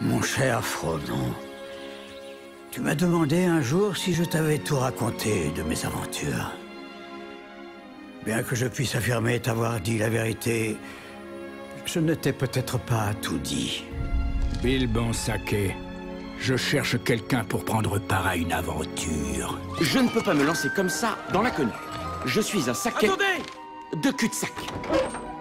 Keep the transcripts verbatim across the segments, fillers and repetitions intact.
Mon cher Frodon, tu m'as demandé un jour si je t'avais tout raconté de mes aventures. Bien que je puisse affirmer t'avoir dit la vérité, je ne t'ai peut-être pas tout dit. Bilbon Sacquet, je cherche quelqu'un pour prendre part à une aventure. Je ne peux pas me lancer comme ça dans l'inconnu. Je suis un Sacquet de cul-de-sac.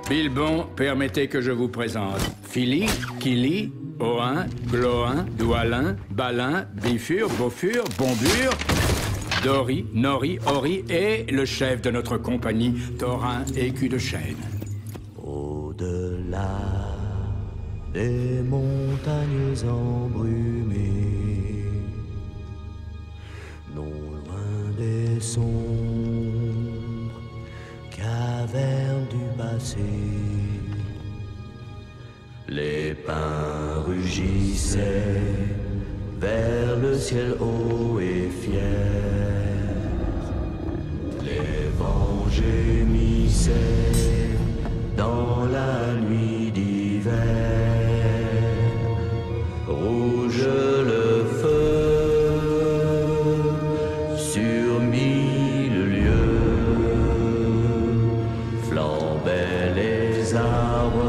Bilbon, permettez que je vous présente Fili, Kili, Oain, Gloin, Dwalin, Balin, Bifur, Bofur, Bombur, Dori, Nori, Ori et le chef de notre compagnie, Thorin Ecu-de-Chêne. Au-delà des montagnes embrumées, non loin des sombres cavernes du passé, les pins rugissaient vers le ciel haut et fier. Les vents gémissaient dans la nuit d'hiver. Rouge le feu sur mille lieux, flambaient les arbres,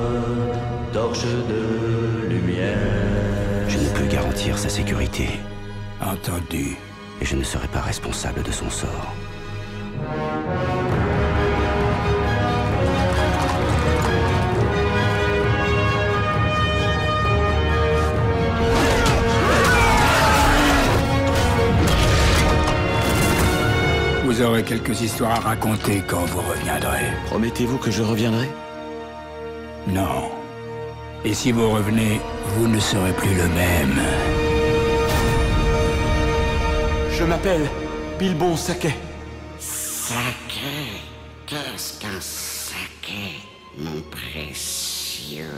de lumière. Je ne peux garantir sa sécurité. Entendu. Et je ne serai pas responsable de son sort. Vous aurez quelques histoires à raconter quand vous reviendrez. Promettez-vous que je reviendrai? Non. Et si vous revenez, vous ne serez plus le même. Je m'appelle Bilbon Sacquet. Sacquet? Qu'est-ce qu'un Sacquet, mon précieux?